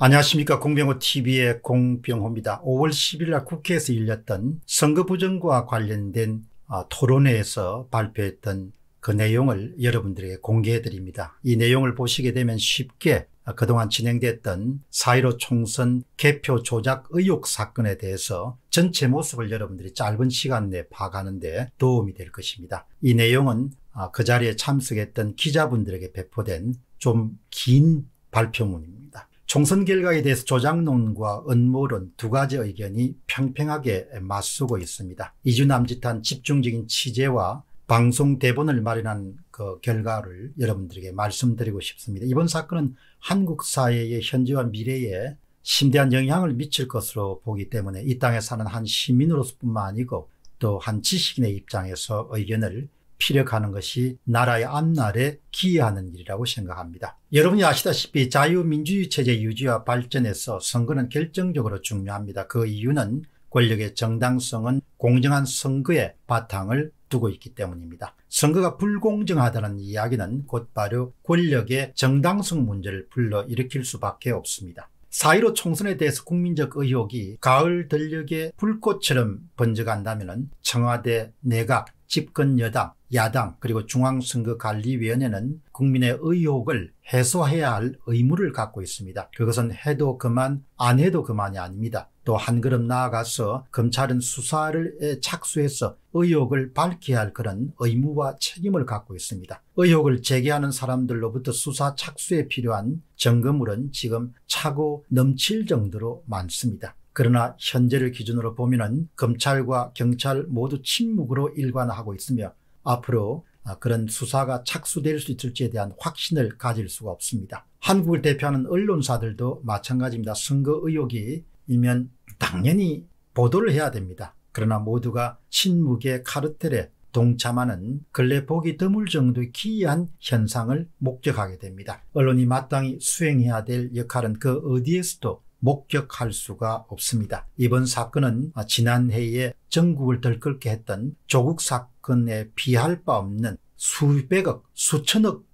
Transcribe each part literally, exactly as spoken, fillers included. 안녕하십니까. 공병호티비의 공병호입니다. 오월 십일일 국회에서 열렸던 선거 부정과 관련된 토론회에서 발표했던 그 내용을 여러분들에게 공개해드립니다. 이 내용을 보시게 되면 쉽게 그동안 진행됐던 사 일오 총선 개표 조작 의혹 사건에 대해서 전체 모습을 여러분들이 짧은 시간 내에 파악하는 데 도움이 될 것입니다. 이 내용은 그 자리에 참석했던 기자분들에게 배포된 좀 긴 발표문입니다. 총선 결과에 대해서 조작론과 음모론 두 가지 의견이 평평하게 맞서고 있습니다. 이주남짓한 집중적인 취재와 방송 대본을 마련한 그 결과를 여러분들에게 말씀드리고 싶습니다. 이번 사건은 한국 사회의 현재와 미래에 심대한 영향을 미칠 것으로 보기 때문에 이 땅에 사는 한 시민으로서뿐만 아니고 또 한 지식인의 입장에서 의견을 피력하는 것이 나라의 앞날에 기여하는 일이라고 생각합니다. 여러분이 아시다시피 자유민주주의 체제 유지와 발전에서 선거는 결정적으로 중요합니다. 그 이유는 권력의 정당성은 공정한 선거의 바탕을 두고 있기 때문입니다. 선거가 불공정하다는 이야기는 곧바로 권력의 정당성 문제를 불러일으킬 수밖에 없습니다. 사 일오 총선에 대해서 국민적 의혹이 가을 들녘에 불꽃처럼 번져간다면 청와대 내각, 집권 여당, 야당 그리고 중앙선거관리위원회는 국민의 의혹을 해소해야 할 의무를 갖고 있습니다. 그것은 해도 그만 안 해도 그만이 아닙니다. 또 한 걸음 나아가서 검찰은 수사를 착수해서 의혹을 밝혀야 할 그런 의무와 책임을 갖고 있습니다. 의혹을 제기하는 사람들로부터 수사 착수에 필요한 점검물은 지금 차고 넘칠 정도로 많습니다. 그러나 현재를 기준으로 보면은 검찰과 경찰 모두 침묵으로 일관하고 있으며 앞으로 그런 수사가 착수될 수 있을지에 대한 확신을 가질 수가 없습니다. 한국을 대표하는 언론사들도 마찬가지입니다. 선거 의혹이 일면 당연히 보도를 해야 됩니다. 그러나 모두가 침묵의 카르텔에 동참하는 근래 보기 드물 정도의 기이한 현상을 목격하게 됩니다. 언론이 마땅히 수행해야 될 역할은 그 어디에서도 목격할 수가 없습니다. 이번 사건은 지난해에 전국을 들끓게 했던 조국 사건에 비할 바 없는 수백억, 수천억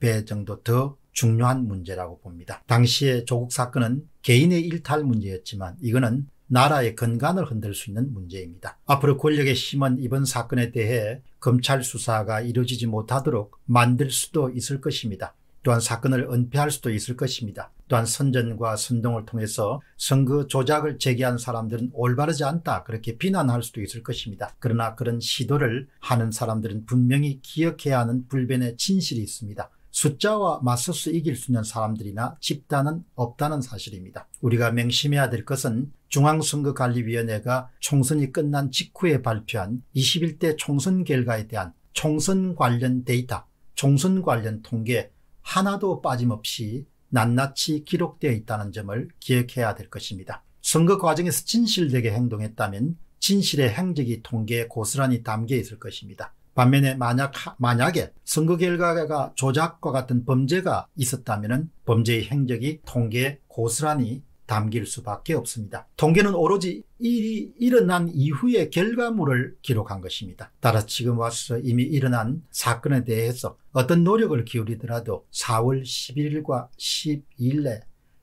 배 정도 더 중요한 문제라고 봅니다. 당시에 조국 사건은 개인의 일탈 문제였지만 이거는 나라의 근간을 흔들 수 있는 문제입니다. 앞으로 권력의 힘은 이번 사건에 대해 검찰 수사가 이루어지지 못하도록 만들 수도 있을 것입니다. 또한 사건을 은폐할 수도 있을 것입니다. 또한 선전과 선동을 통해서 선거 조작을 제기한 사람들은 올바르지 않다 그렇게 비난할 수도 있을 것입니다. 그러나 그런 시도를 하는 사람들은 분명히 기억해야 하는 불변의 진실이 있습니다. 숫자와 맞서서 이길 수 있는 사람들이나 집단은 없다는 사실입니다. 우리가 명심해야 될 것은 중앙선거관리위원회가 총선이 끝난 직후에 발표한 이십일 대 총선 결과에 대한 총선 관련 데이터, 총선 관련 통계 하나도 빠짐없이 낱낱이 기록되어 있다는 점을 기억해야 될 것입니다. 선거 과정에서 진실되게 행동했다면 진실의 행적이 통계에 고스란히 담겨 있을 것입니다. 반면에 만약, 만약에 선거 결과가 조작과 같은 범죄가 있었다면 범죄의 행적이 통계에 고스란히 담길 수밖에 없습니다. 통계는 오로지 일이 일어난 이후의 결과물을 기록한 것입니다. 따라서 지금 와서 이미 일어난 사건에 대해서 어떤 노력을 기울이더라도 사월 십일일과 십이일에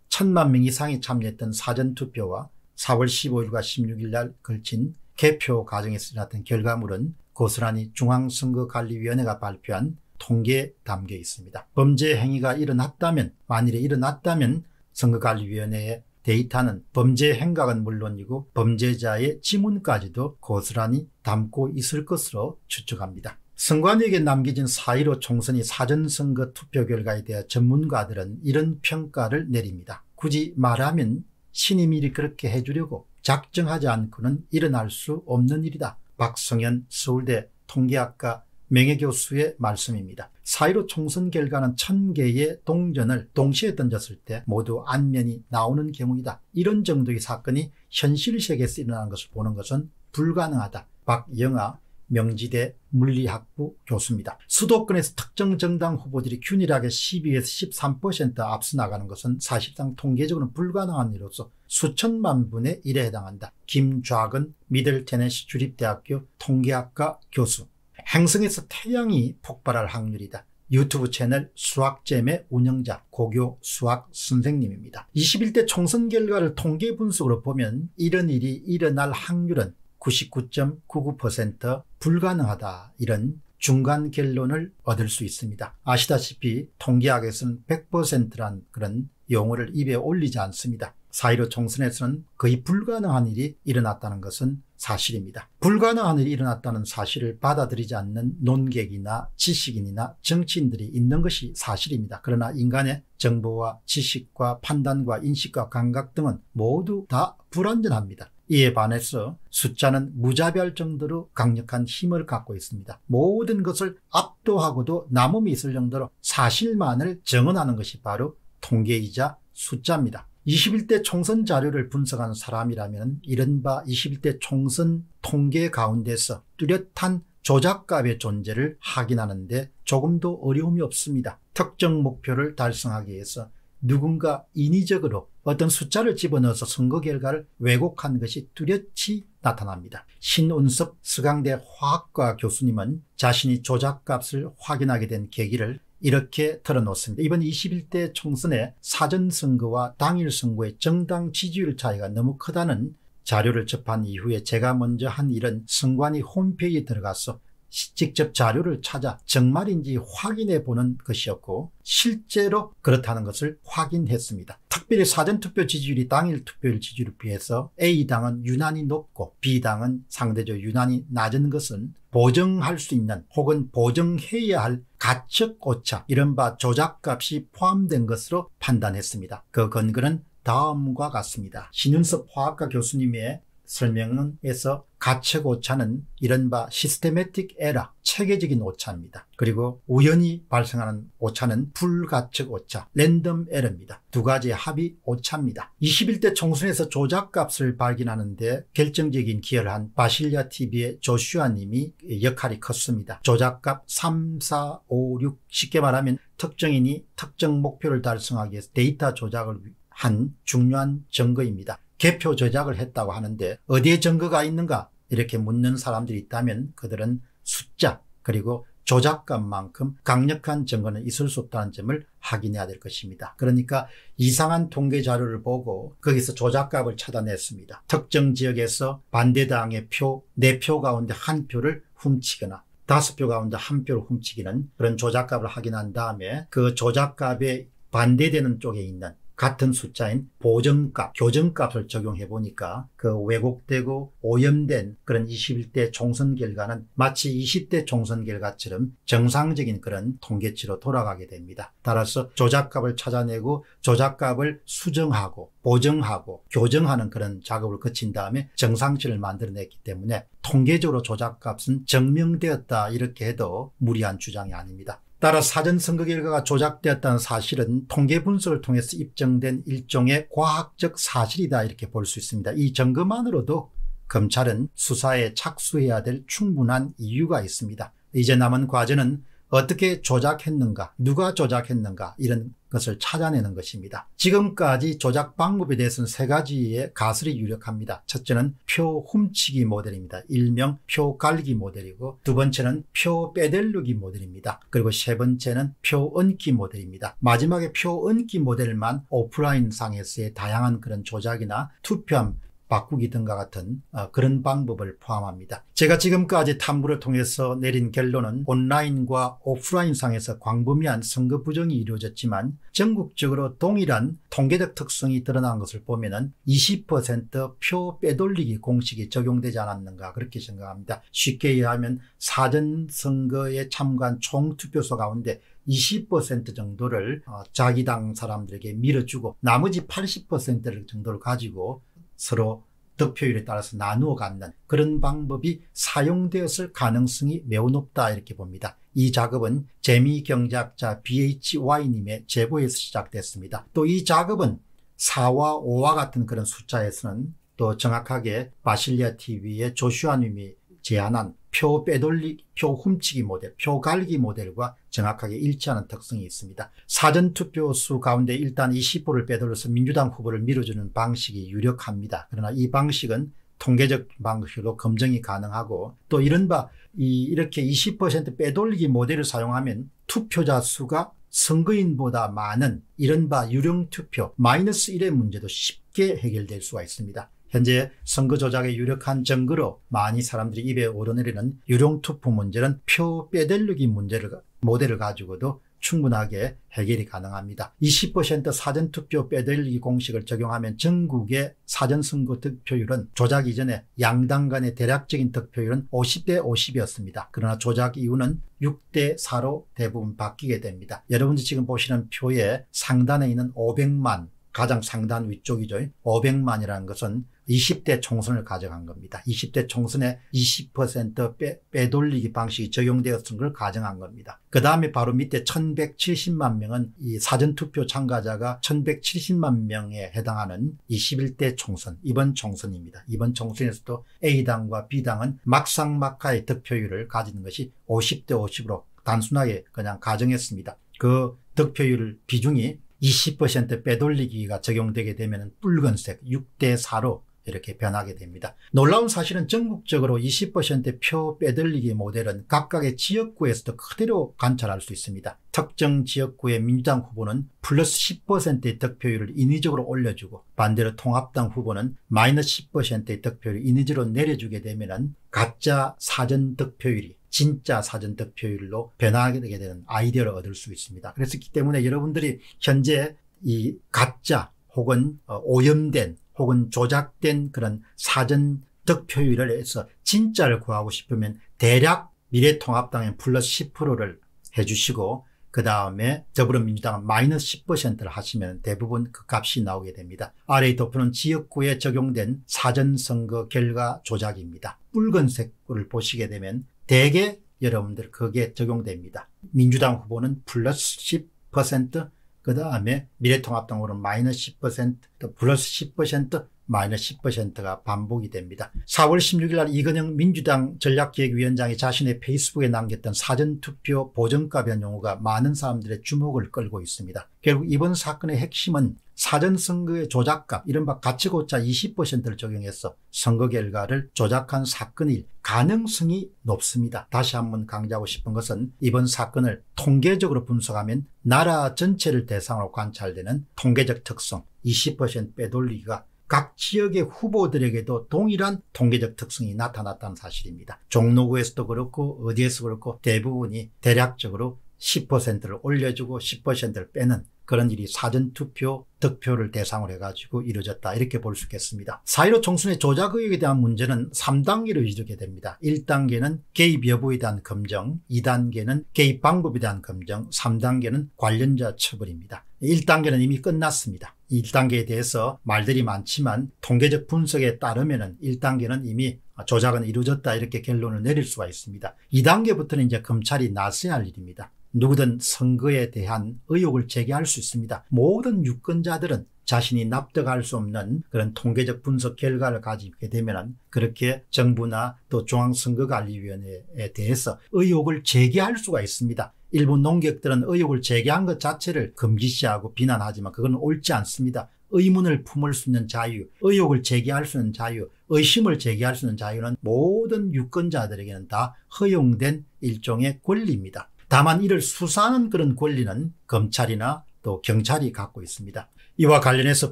천만 명 이상이 참여했던 사전투표와 사월 십오일과 십육일날 걸친 개표 과정에서 일어났던 결과물은 고스란히 중앙선거관리위원회가 발표한 통계에 담겨 있습니다. 범죄 행위가 일어났다면, 만일에 일어났다면 선거관리위원회의 데이터는 범죄 행각은 물론이고 범죄자의 지문까지도 고스란히 담고 있을 것으로 추측합니다. 선관위에게 남겨진 사 일오 총선이 사전선거 투표 결과에 대해 전문가들은 이런 평가를 내립니다. 굳이 말하면 신이 미리 그렇게 해주려고 작정하지 않고는 일어날 수 없는 일이다. 박성현 서울대 통계학과 명예교수의 말씀입니다. 사 일오 총선 결과는 천 개의 동전을 동시에 던졌을 때 모두 안면이 나오는 경우이다. 이런 정도의 사건이 현실 세계에서 일어나는 것을 보는 것은 불가능하다. 박영아 명지대 물리학부 교수입니다. 수도권에서 특정 정당 후보들이 균일하게 십이에서 십삼 퍼센트 앞서 나가는 것은 사실상 통계적으로는 불가능한 일로서 수천만 분의 일에 해당한다. 김좌근 미들테네시 주립대학교 통계학과 교수. 행성에서 태양이 폭발할 확률이다. 유튜브 채널 수학잼의 운영자 고교 수학 선생님입니다. 이십일 대 총선 결과를 통계 분석으로 보면 이런 일이 일어날 확률은 구십구 점 구구 퍼센트 불가능하다, 이런 중간 결론을 얻을 수 있습니다. 아시다시피 통계학에서는 백 퍼센트란 그런 용어를 입에 올리지 않습니다. 사 일오 총선에서는 거의 불가능한 일이 일어났다는 것은 사실입니다. 불가능한 일이 일어났다는 사실을 받아들이지 않는 논객이나 지식인이나 정치인들이 있는 것이 사실입니다. 그러나 인간의 정보와 지식과 판단과 인식과 감각 등은 모두 다 불완전합니다. 이에 반해서 숫자는 무자비할 정도로 강력한 힘을 갖고 있습니다. 모든 것을 압도하고도 남음이 있을 정도로 사실만을 증언하는 것이 바로 통계이자 숫자입니다. 이십일 대 총선 자료를 분석한 사람이라면 이른바 이십일 대 총선 통계 가운데서 뚜렷한 조작값의 존재를 확인하는 데 조금도 어려움이 없습니다. 특정 목표를 달성하기 위해서 누군가 인위적으로 어떤 숫자를 집어넣어서 선거 결과를 왜곡한 것이 뚜렷이 나타납니다. 신윤섭 서강대 화학과 교수님은 자신이 조작값을 확인하게 된 계기를 이렇게 털어놓습니다. 이번 이십일 대 총선의 사전선거와 당일선거의 정당 지지율 차이가 너무 크다는 자료를 접한 이후에 제가 먼저 한 일은 선관위 홈페이지에 들어가서 직접 자료를 찾아 정말인지 확인해 보는 것이었고, 실제로 그렇다는 것을 확인했습니다. 특별히 사전투표 지지율이 당일 투표율 지지율에 비해서 A당은 유난히 높고 B당은 상대적으로 유난히 낮은 것은 보정할 수 있는 혹은 보정해야 할 가측 오차, 이른바 조작값이 포함된 것으로 판단했습니다. 그 근거는 다음과 같습니다. 신윤섭 화학과 교수님의 설명에서 가측 오차는 이른바 시스테매틱 에러, 체계적인 오차입니다. 그리고 우연히 발생하는 오차는 불가측 오차, 랜덤 에러입니다. 두 가지의 합이 오차입니다. 이십일 대 총선에서 조작값을 발견하는 데 결정적인 기여를 한 바실리아티비의 조슈아 님이 역할이 컸습니다. 조작값 삼, 사, 오, 육, 쉽게 말하면 특정인이 특정 목표를 달성하기 위해서 데이터 조작을 한 중요한 증거입니다. 개표 조작을 했다고 하는데 어디에 증거가 있는가 이렇게 묻는 사람들이 있다면 그들은 숫자 그리고 조작값만큼 강력한 증거는 있을 수 없다는 점을 확인해야 될 것입니다. 그러니까 이상한 통계 자료를 보고 거기서 조작값을 찾아냈습니다. 특정 지역에서 반대당의 표, 네 표 가운데 한 표를 훔치거나 다섯 표 가운데 한 표를 훔치기는 그런 조작값을 확인한 다음에 그 조작값에 반대되는 쪽에 있는 같은 숫자인 보정값, 교정값을 적용해 보니까 그 왜곡되고 오염된 그런 이십일 대 총선 결과는 마치 이십 대 총선 결과처럼 정상적인 그런 통계치로 돌아가게 됩니다. 따라서 조작값을 찾아내고 조작값을 수정하고 보정하고 교정하는 그런 작업을 거친 다음에 정상치를 만들어냈기 때문에 통계적으로 조작값은 증명되었다 이렇게 해도 무리한 주장이 아닙니다. 따라 사전 선거 결과가 조작되었다는 사실은 통계 분석을 통해서 입증된 일종의 과학적 사실이다 이렇게 볼 수 있습니다. 이 증거만으로도 검찰은 수사에 착수해야 될 충분한 이유가 있습니다. 이제 남은 과제는 어떻게 조작했는가, 누가 조작했는가 이런 것을 찾아내는 것입니다. 지금까지 조작 방법에 대해서는 세 가지의 가설이 유력합니다. 첫째는 표 훔치기 모델입니다. 일명 표 갈기 모델이고, 두 번째는 표 빼돌리기 모델입니다. 그리고 세 번째는 표 얹기 모델입니다. 마지막에 표 얹기 모델만 오프라인 상에서의 다양한 그런 조작이나 투표함 바꾸기 등과 같은 그런 방법을 포함합니다. 제가 지금까지 탐구를 통해서 내린 결론은 온라인과 오프라인 상에서 광범위한 선거 부정이 이루어졌지만 전국적으로 동일한 통계적 특성이 드러난 것을 보면은 이십 퍼센트 표 빼돌리기 공식이 적용되지 않았는가 그렇게 생각합니다. 쉽게 이해하면 사전 선거에 참가한 총투표소 가운데 이십 퍼센트 정도를 자기 당 사람들에게 밀어주고 나머지 팔십 퍼센트 정도를 가지고 서로 득표율에 따라서 나누어 갖는 그런 방법이 사용되었을 가능성이 매우 높다 이렇게 봅니다. 이 작업은 재미경제학자 비 에이치 와이님의 제보에서 시작됐습니다. 또 이 작업은 사와 오와 같은 그런 숫자에서는 또 정확하게 바실리아티비의 조슈아님이 제안한 표 빼돌리기, 표 훔치기 모델, 표 갈기 모델과 정확하게 일치하는 특성이 있습니다. 사전투표수 가운데 일단 이십 표를 빼돌려서 민주당 후보를 밀어주는 방식이 유력합니다. 그러나 이 방식은 통계적 방식으로 검증이 가능하고 또 이른바 이 이렇게 이십 퍼센트 빼돌리기 모델을 사용하면 투표자 수가 선거인보다 많은 이른바 유령투표 마이너스 일의 문제도 쉽게 해결될 수가 있습니다. 현재 선거 조작의 유력한 증거로 많이 사람들이 입에 오르내리는 유령투표 문제는 표 빼돌리기 문제를 모델을 가지고도 충분하게 해결이 가능합니다. 이십 퍼센트 사전투표 빼돌리기 공식을 적용하면 전국의 사전선거 득표율은 조작 이전에 양당 간의 대략적인 득표율은 오십 대 오십이었습니다. 그러나 조작 이후는 육 대 사로 대부분 바뀌게 됩니다. 여러분들 지금 보시는 표의 상단에 있는 오백만, 가장 상단 위쪽이죠. 오백만이라는 것은 이십 대 총선을 가져간 겁니다. 이십 대 총선에 이십 퍼센트 빼, 빼돌리기 방식이 적용되었던 걸 가정한 겁니다. 그 다음에 바로 밑에 천백칠십만 명은 이 사전투표 참가자가 천백칠십만 명에 해당하는 이십일 대 총선, 이번 총선입니다. 이번 총선에서도 A당과 B당은 막상막하의 득표율을 가지는 것이 오십 대 오십으로 단순하게 그냥 가정했습니다. 그 득표율 비중이 이십 퍼센트 빼돌리기가 적용되게 되면 붉은색 육 대 사로 이렇게 변하게 됩니다. 놀라운 사실은 전국적으로 이십 퍼센트 표 빼돌리기 모델은 각각의 지역구에서도 그대로 관찰할 수 있습니다. 특정 지역구의 민주당 후보는 플러스 십 퍼센트의 득표율을 인위적으로 올려주고 반대로 통합당 후보는 마이너스 십 퍼센트의 득표율을 인위적으로 내려주게 되면 가짜 사전 득표율이 진짜 사전 득표율로 변화하게 되는 아이디어를 얻을 수 있습니다. 그렇기 때문에 여러분들이 현재 이 가짜 혹은 오염된 혹은 조작된 그런 사전 득표율을 해서 진짜를 구하고 싶으면 대략 미래통합당에 플러스 십 퍼센트를 해주시고 그 다음에 더불어민주당은 마이너스 십 퍼센트를 하시면 대부분 그 값이 나오게 됩니다. 아래 도표는 지역구에 적용된 사전선거 결과 조작입니다. 붉은색을 보시게 되면 대개 여러분들 그게 적용됩니다. 민주당 후보는 플러스 십 퍼센트, 그 다음에 미래통합당 후보는 마이너스 십 퍼센트, 또 플러스 십 퍼센트, 마이너스 십 퍼센트가 반복이 됩니다. 사월 십육일 날 이근영 민주당 전략기획위원장이 자신의 페이스북에 남겼던 사전투표 보정가 변 용어가 많은 사람들의 주목을 끌고 있습니다. 결국 이번 사건의 핵심은 사전선거의 조작값, 이른바 가치고차 이십 퍼센트를 적용해서 선거 결과를 조작한 사건일 가능성이 높습니다. 다시 한번 강조하고 싶은 것은 이번 사건을 통계적으로 분석하면 나라 전체를 대상으로 관찰되는 통계적 특성, 이십 퍼센트 빼돌리기가 각 지역의 후보들에게도 동일한 통계적 특성이 나타났다는 사실입니다. 종로구에서도 그렇고 어디에서 그렇고 대부분이 대략적으로 십 퍼센트를 올려주고 십 퍼센트를 빼는 그런 일이 사전투표 득표를 대상으로 해가지고 이루어졌다, 이렇게 볼 수 있겠습니다. 사 일오 총선의 조작 의혹에 대한 문제는 삼 단계로 이루게 됩니다. 일 단계는 개입 여부에 대한 검증, 이 단계는 개입 방법에 대한 검증, 삼 단계는 관련자 처벌입니다. 일 단계는 이미 끝났습니다. 일 단계에 대해서 말들이 많지만 통계적 분석에 따르면 일 단계는 이미 조작은 이루어졌다, 이렇게 결론을 내릴 수가 있습니다. 이 단계부터는 이제 검찰이 나서야 할 일입니다. 누구든 선거에 대한 의혹을 제기할 수 있습니다. 모든 유권자들은 자신이 납득할 수 없는 그런 통계적 분석 결과를 가지게 되면 그렇게 정부나 또 중앙선거관리위원회에 대해서 의혹을 제기할 수가 있습니다. 일부 농객들은 의혹을 제기한 것 자체를 금기시하고 비난하지만 그건 옳지 않습니다. 의문을 품을 수 있는 자유, 의혹을 제기할 수 있는 자유, 의심을 제기할 수 있는 자유는 모든 유권자들에게는 다 허용된 일종의 권리입니다. 다만 이를 수사하는 그런 권리는 검찰이나 또 경찰이 갖고 있습니다. 이와 관련해서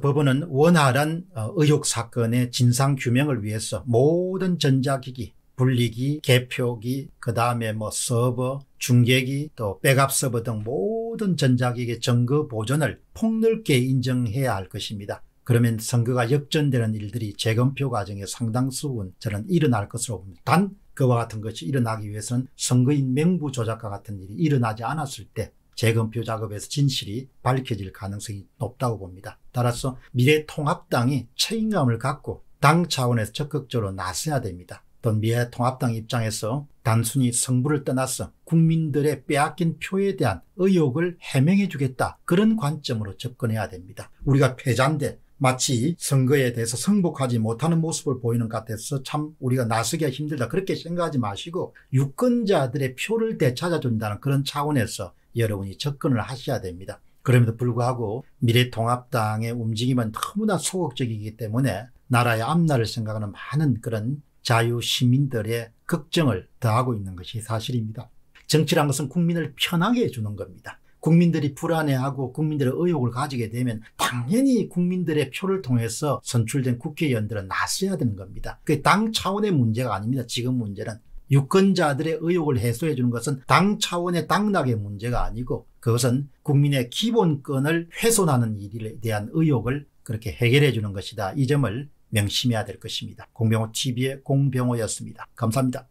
법원은 원활한 의혹 사건의 진상 규명을 위해서 모든 전자기기, 분리기, 개표기, 그 다음에 뭐 서버, 중계기, 또 백업 서버 등 모든 전자기기의 정거 보존을 폭넓게 인정해야 할 것입니다. 그러면 선거가 역전되는 일들이 재검표 과정의 상당수 부분 저는 일어날 것으로 봅니다. 단 그와 같은 것이 일어나기 위해서는 선거인 명부 조작과 같은 일이 일어나지 않았을 때 재검표 작업에서 진실이 밝혀질 가능성이 높다고 봅니다. 따라서 미래통합당이 책임감을 갖고 당 차원에서 적극적으로 나서야 됩니다. 또 미래통합당 입장에서 단순히 성부를 떠나서 국민들의 빼앗긴 표에 대한 의혹을 해명해 주겠다, 그런 관점으로 접근해야 됩니다. 우리가 패자인데 마치 선거에 대해서 승복하지 못하는 모습을 보이는 것 같아서 참 우리가 나서기가 힘들다, 그렇게 생각하지 마시고 유권자들의 표를 되찾아준다는 그런 차원에서 여러분이 접근을 하셔야 됩니다. 그럼에도 불구하고 미래통합당의 움직임은 너무나 소극적이기 때문에 나라의 앞날을 생각하는 많은 그런 자유시민들의 걱정을 더하고 있는 것이 사실입니다. 정치란 것은 국민을 편하게 해주는 겁니다. 국민들이 불안해하고 국민들의 의혹을 가지게 되면 당연히 국민들의 표를 통해서 선출된 국회의원들은 나서야 되는 겁니다. 그게 당 차원의 문제가 아닙니다. 지금 문제는 유권자들의 의혹을 해소해 주는 것은 당 차원의 당락의 문제가 아니고, 그것은 국민의 기본권을 훼손하는 일에 대한 의혹을 그렇게 해결해 주는 것이다. 이 점을 명심해야 될 것입니다. 공병호 티비의 공병호였습니다. 감사합니다.